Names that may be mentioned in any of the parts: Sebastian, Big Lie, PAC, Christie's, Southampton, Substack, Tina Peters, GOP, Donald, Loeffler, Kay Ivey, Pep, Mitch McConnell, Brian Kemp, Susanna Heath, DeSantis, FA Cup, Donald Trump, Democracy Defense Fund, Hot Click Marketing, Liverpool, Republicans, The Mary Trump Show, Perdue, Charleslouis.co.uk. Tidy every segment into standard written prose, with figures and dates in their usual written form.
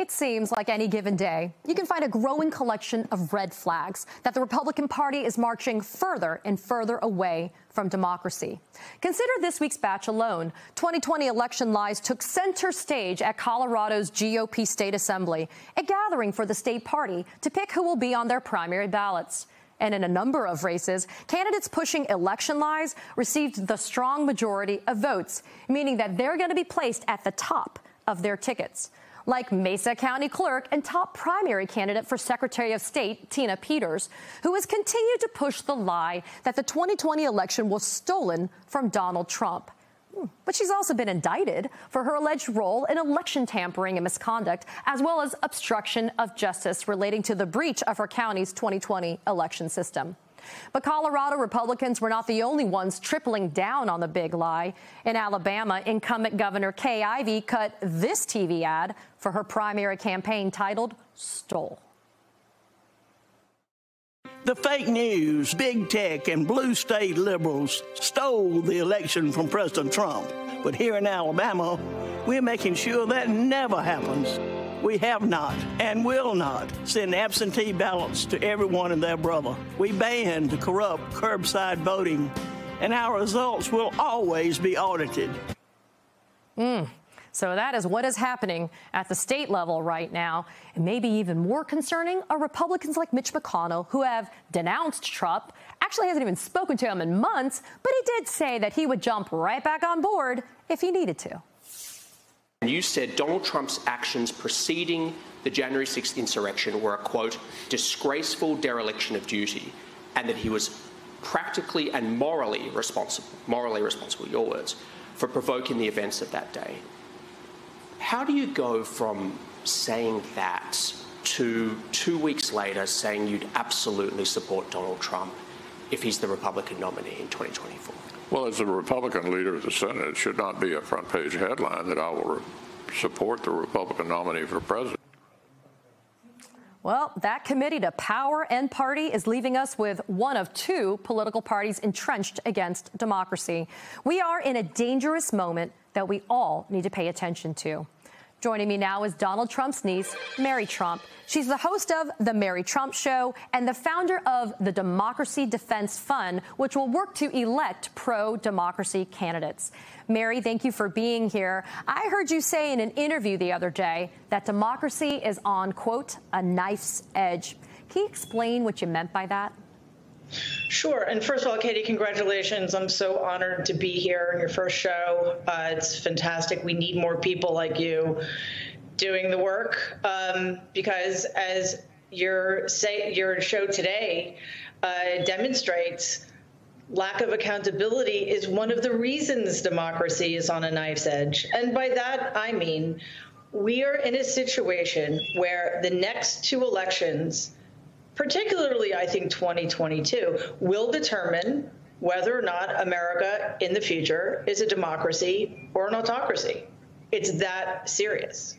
It seems like any given day, you can find a growing collection of red flags that the Republican Party is marching further and further away from democracy. Consider this week's batch alone. 2020 election lies took center stage at Colorado's GOP State Assembly, a gathering for the state party to pick who will be on their primary ballots. And in a number of races, candidates pushing election lies received the strong majority of votes, meaning that they're going to be placed at the top of their tickets. Like Mesa County Clerk and top primary candidate for Secretary of State, Tina Peters, who has continued to push the lie that the 2020 election was stolen from Donald Trump. But she's also been indicted for her alleged role in election tampering and misconduct, as well as obstruction of justice relating to the breach of her county's 2020 election system. But Colorado Republicans were not the only ones tripling down on the big lie. In Alabama, incumbent Governor Kay Ivey cut this TV ad for her primary campaign titled "Stole." The fake news, big tech, and blue state liberals stole the election from President Trump. But here in Alabama, we're making sure that never happens. We have not and will not send absentee ballots to everyone and their brother. We banned the corrupt curbside voting, and our results will always be audited. So that is what is happening at the state level right now. And maybe even more concerning are Republicans like Mitch McConnell, who have denounced Trump, actually hasn't even spoken to him in months, but he did say that he would jump right back on board if he needed to. You said Donald Trump's actions preceding the January 6th insurrection were a, quote, disgraceful dereliction of duty, and that he was practically and morally responsible, your words, for provoking the events of that day. How do you go from saying that to 2 weeks later saying you'd absolutely support Donald Trump if he's the Republican nominee in 2024? Well, as the Republican leader of the Senate, it should not be a front-page headline that I will support the Republican nominee for president. Well, that committee to power and party is leaving us with one of two political parties entrenched against democracy. We are in a dangerous moment that we all need to pay attention to. Joining me now is Donald Trump's niece, Mary Trump. She's the host of The Mary Trump Show and the founder of the Democracy Defense Fund, which will work to elect pro-democracy candidates. Mary, thank you for being here. I heard you say in an interview the other day that democracy is on, quote, a knife's edge. Can you explain what you meant by that? Sure. And first of all, Katie, congratulations. I'm so honored to be here on your first show. It's fantastic. We need more people like you doing the work, because as your show today demonstrates, lack of accountability is one of the reasons democracy is on a knife's edge. And by that, I mean, we are in a situation where the next two elections, particularly, I think 2022, will determine whether or not America in the future is a democracy or an autocracy. It's that serious.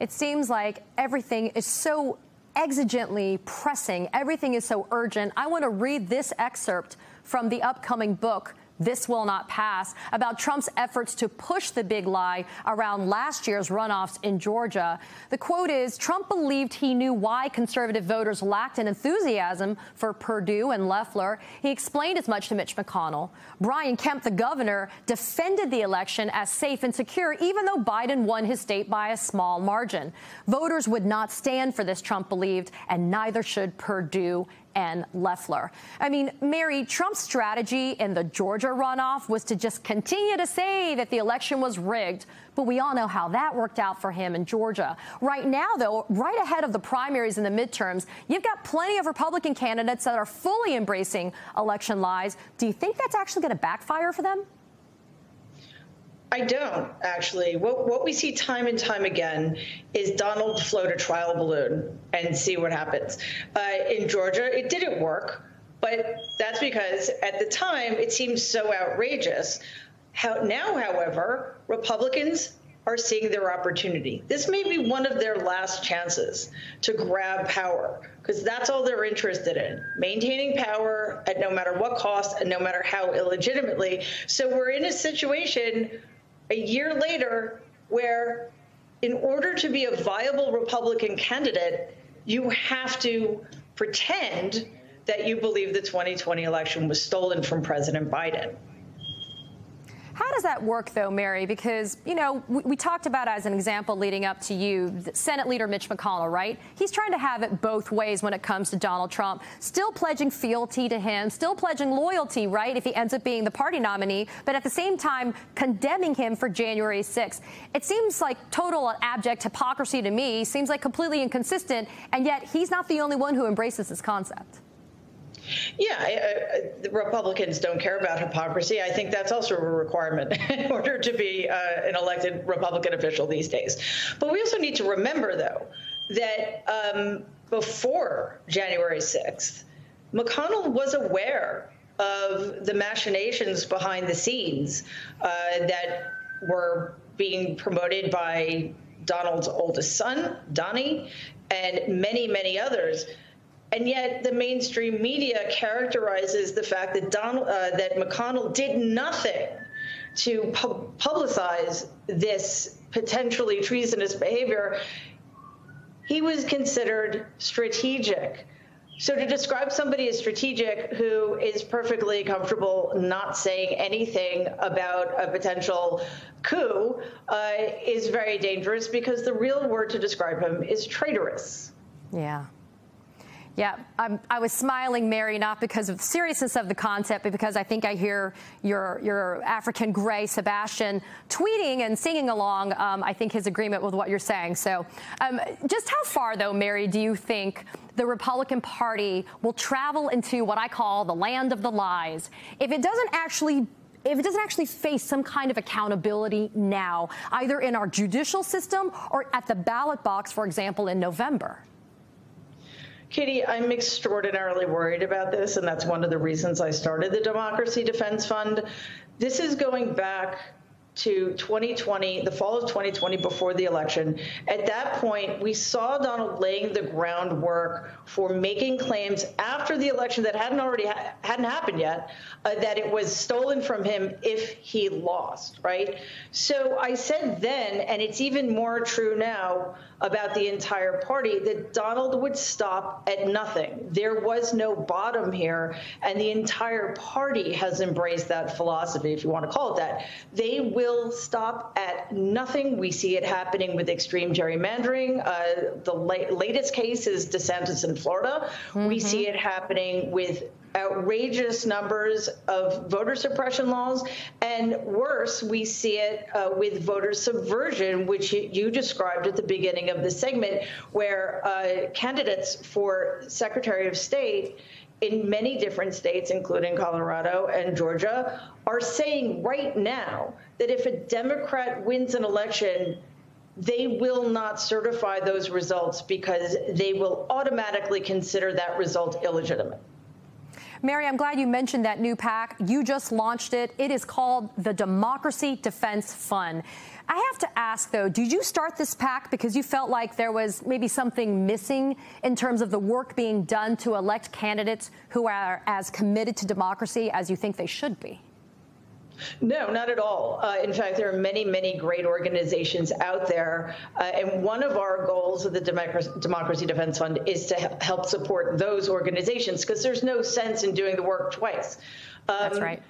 It seems like everything is so exigently pressing. Everything is so urgent. I want to read this excerpt from the upcoming book, This Will Not Pass, about Trump's efforts to push the big lie around last year's runoffs in Georgia. The quote is, Trump believed he knew why conservative voters lacked an enthusiasm for Perdue and Loeffler. He explained as much to Mitch McConnell. Brian Kemp, the governor, defended the election as safe and secure, even though Biden won his state by a small margin. Voters would not stand for this, Trump believed, and neither should Perdue and Loeffler. I mean, Mary, Trump's strategy in the Georgia runoff was to just continue to say that the election was rigged, but we all know how that worked out for him in Georgia. Right now, though, right ahead of the primaries and the midterms, you've got plenty of Republican candidates that are fully embracing election lies. Do you think that's actually going to backfire for them? I don't, actually. What we see time and time again is Donald float a trial balloon and see what happens. In Georgia, it didn't work, but that's because at the time it seemed so outrageous. Now, however, Republicans are seeing their opportunity. This may be one of their last chances to grab power, because that's all they're interested in, maintaining power at no matter what cost and no matter how illegitimately. So we're in a situation a year later where in order to be a viable Republican candidate, you have to pretend that you believe the 2020 election was stolen from President Biden. How does that work, though, Mary? Because, you know, we talked about, as an example leading up to you, Senate Leader Mitch McConnell, right? He's trying to have it both ways when it comes to Donald Trump, still pledging fealty to him, still pledging loyalty, right, if he ends up being the party nominee, but at the same time condemning him for January 6th. It seems like total and abject hypocrisy to me, seems like completely inconsistent, and yet he's not the only one who embraces this concept. Yeah, the Republicans don't care about hypocrisy. I think that's also a requirement in order to be an elected Republican official these days. But we also need to remember, though, that before January 6th, McConnell was aware of the machinations behind the scenes that were being promoted by Donald's oldest son, Donnie, and many, many others. And yet the mainstream media characterizes the fact that McConnell did nothing to publicize this potentially treasonous behavior. He was considered strategic. So to describe somebody as strategic who is perfectly comfortable not saying anything about a potential coup is very dangerous, because the real word to describe him is traitorous. Yeah. Yeah, I was smiling, Mary, not because of the seriousness of the concept, but because I think I hear your African gray Sebastian tweeting and singing along, I think, his agreement with what you're saying. So just how far, though, Mary, do you think the Republican Party will travel into what I call the land of the lies if it doesn't actually face some kind of accountability now, either in our judicial system or at the ballot box, for example, in November? Katie, I'm extraordinarily worried about this, and that's one of the reasons I started the Democracy Defense Fund. This is going back to 2020, the fall of 2020, before the election. At that point, we saw Donald laying the groundwork for making claims after the election that hadn't happened yet, that it was stolen from him if he lost, right? So I said then, and it's even more true now about the entire party, that Donald would stop at nothing. There was no bottom here, and the entire party has embraced that philosophy, if you want to call it that. They will stop at nothing. We see it happening with extreme gerrymandering. The latest case is DeSantis in Florida. Mm-hmm. We see it happening with outrageous numbers of voter suppression laws. And worse, we see it with voter subversion, which you described at the beginning of the segment, where candidates for Secretary of State in many different states, including Colorado and Georgia, are saying right now that if a Democrat wins an election, they will not certify those results because they will automatically consider that result illegitimate. Mary, I'm glad you mentioned that new PAC. You just launched it. It is called the Democracy Defense Fund. I have to ask, though, did you start this PAC because you felt like there was maybe something missing in terms of the work being done to elect candidates who are as committed to democracy as you think they should be? No, not at all. In fact, there are many, many great organizations out there. And one of our goals of the Democracy Defense Fund is to help support those organizations, because there's no sense in doing the work twice. That's right.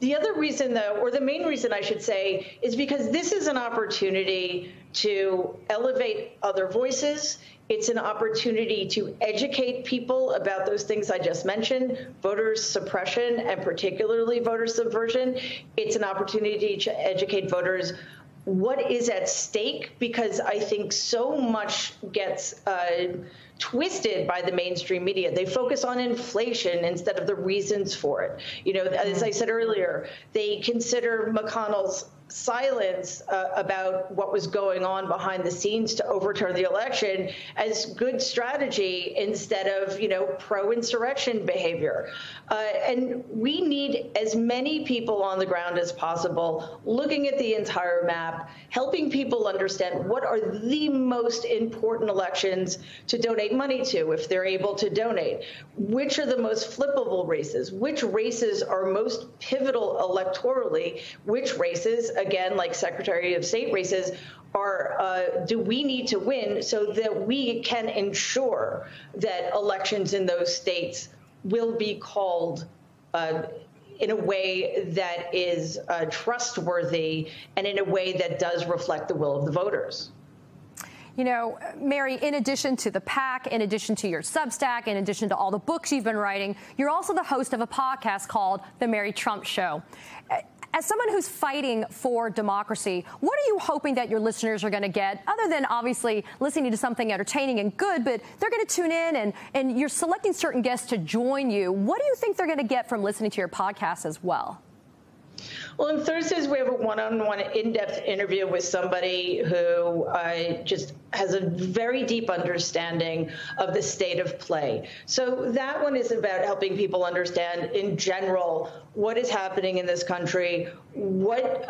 The other reason, though, or the main reason I should say, is because this is an opportunity to elevate other voices. It's an opportunity to educate people about those things I just mentioned, voter suppression and particularly voter subversion. It's an opportunity to educate voters what is at stake, because I think so much gets twisted by the mainstream media. They focus on inflation instead of the reasons for it. You know, as I said earlier, they consider McConnell's silence about what was going on behind the scenes to overturn the election as good strategy instead of, you know, pro-insurrection behavior. And we need as many people on the ground as possible, looking at the entire map, helping people understand what are the most important elections to donate money to if they're able to donate, which are the most flippable races, which races are most pivotal electorally, which races again, like Secretary of State races, are do we need to win so that we can ensure that elections in those states will be called in a way that is trustworthy and in a way that does reflect the will of the voters. You know, Mary, in addition to the PAC, in addition to your Substack, in addition to all the books you've been writing, you're also the host of a podcast called The Mary Trump Show. As someone who's fighting for democracy, what are you hoping that your listeners are going to get, other than obviously listening to something entertaining and good, but they're going to tune in and you're selecting certain guests to join you. What do you think they're going to get from listening to your podcast as well? Well, on Thursdays, we have a one-on-one in-depth interview with somebody who just has a very deep understanding of the state of play. So that one is about helping people understand, in general, what is happening in this country, what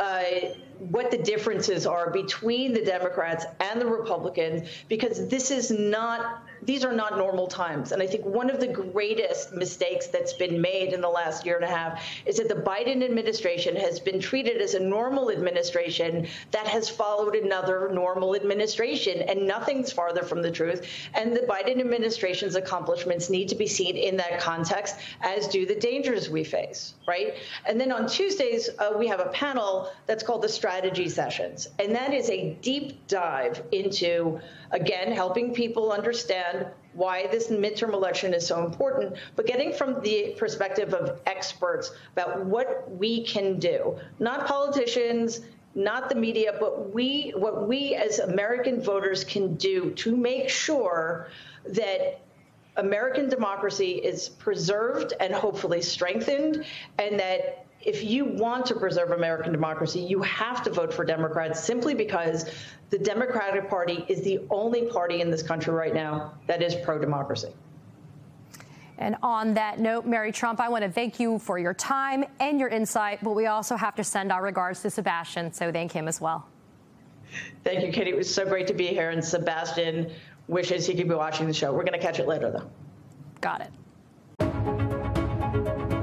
the differences are between the Democrats and the Republicans, because this is not, these are not normal times. And I think one of the greatest mistakes that's been made in the last year and a half is that the Biden administration has been treated as a normal administration that has followed another normal administration, and nothing's farther from the truth. And the Biden administration's accomplishments need to be seen in that context, as do the dangers we face, right? And then on Tuesdays, we have a panel that's called the Strategy Sessions, and that is a deep dive into, again, helping people understand why this midterm election is so important, but getting from the perspective of experts about what we can do, not politicians, not the media, but what we as American voters can do to make sure that American democracy is preserved and hopefully strengthened, and that if you want to preserve American democracy, you have to vote for Democrats, simply because the Democratic Party is the only party in this country right now that is pro-democracy. And on that note, Mary Trump, I want to thank you for your time and your insight, but we also have to send our regards to Sebastian, so thank him as well. Thank you, Katie. It was so great to be here, and Sebastian wishes he could be watching the show. We're going to catch it later, though. Got it.